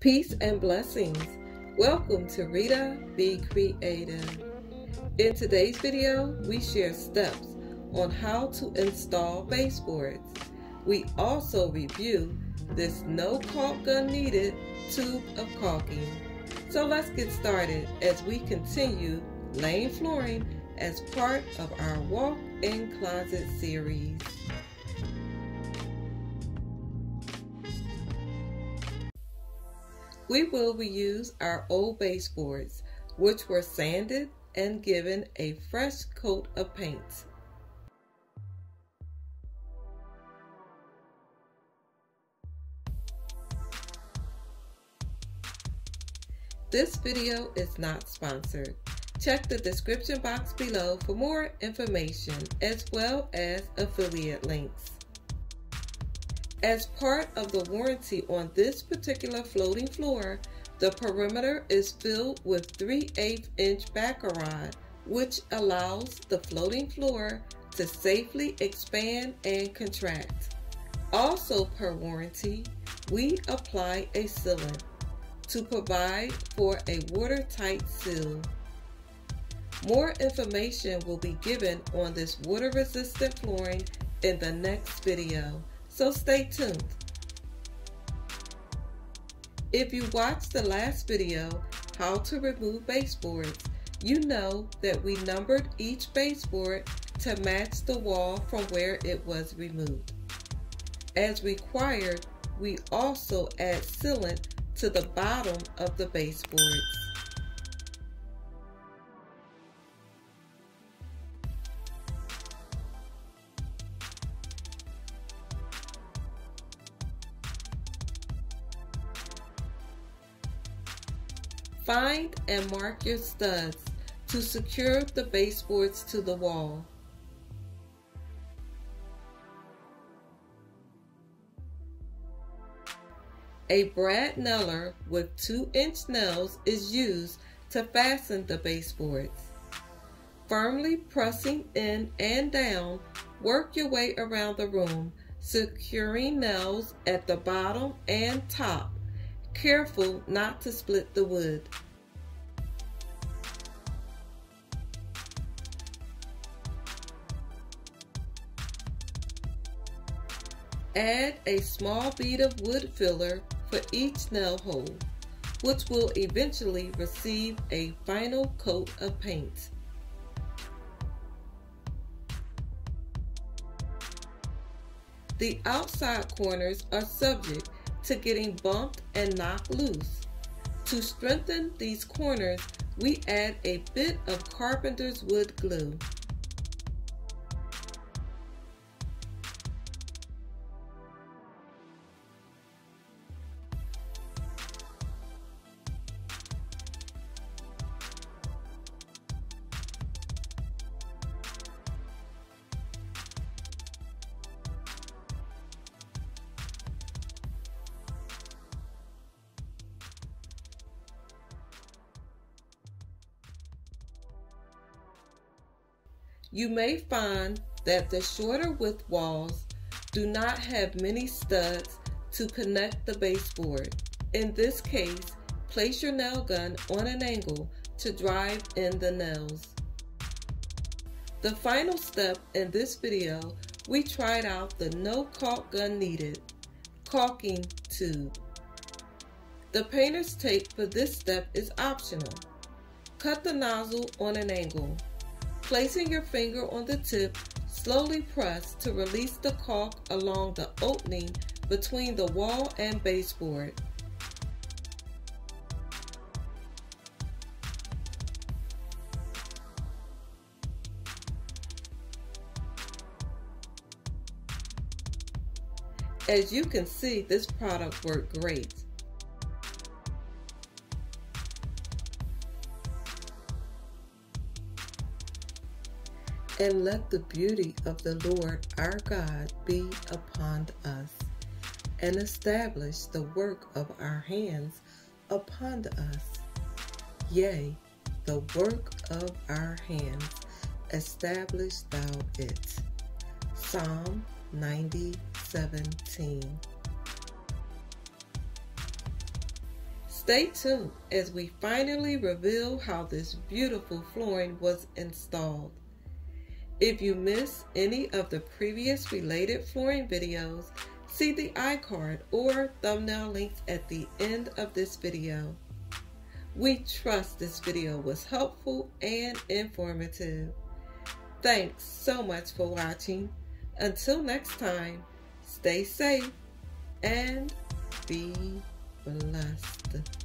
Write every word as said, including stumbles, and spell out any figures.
Peace and blessings. Welcome to Rita Be Creative. In today's video, we share steps on how to install baseboards. We also review this no caulk gun needed tube of caulking. So let's get started as we continue laying flooring as part of our walk-in closet series. We will reuse our old baseboards, which were sanded and given a fresh coat of paint. This video is not sponsored. Check the description box below for more information as well as affiliate links. As part of the warranty on this particular floating floor, the perimeter is filled with three eighths inch backer rod, which allows the floating floor to safely expand and contract. Also per warranty, we apply a sealant to provide for a watertight seal. More information will be given on this water-resistant flooring in the next video, so stay tuned. If you watched the last video, How to Remove Baseboards, you know that we numbered each baseboard to match the wall from where it was removed. As required, we also add sealant to the bottom of the baseboards. Find and mark your studs to secure the baseboards to the wall. A brad kneller with two inch nails is used to fasten the baseboards. Firmly pressing in and down, work your way around the room, securing nails at the bottom and top. Careful not to split the wood. Add a small bead of wood filler for each nail hole, which will eventually receive a final coat of paint. The outside corners are subject to getting bumped and knocked loose. To strengthen these corners, we add a bit of carpenter's wood glue. You may find that the shorter width walls do not have many studs to connect the baseboard. In this case, place your nail gun on an angle to drive in the nails. The final step in this video, we tried out the no caulk gun needed caulking tube. The painter's tape for this step is optional. Cut the nozzle on an angle. Placing your finger on the tip, slowly press to release the caulk along the opening between the wall and baseboard. As you can see, this product worked great. And let the beauty of the Lord our God be upon us, and establish the work of our hands upon us. Yea, the work of our hands, establish thou it. Psalm ninety seventeen. Stay tuned as we finally reveal how this beautiful flooring was installed. If you missed any of the previous related flooring videos, see the iCard or thumbnail links at the end of this video. We trust this video was helpful and informative. Thanks so much for watching. Until next time, stay safe and be blessed.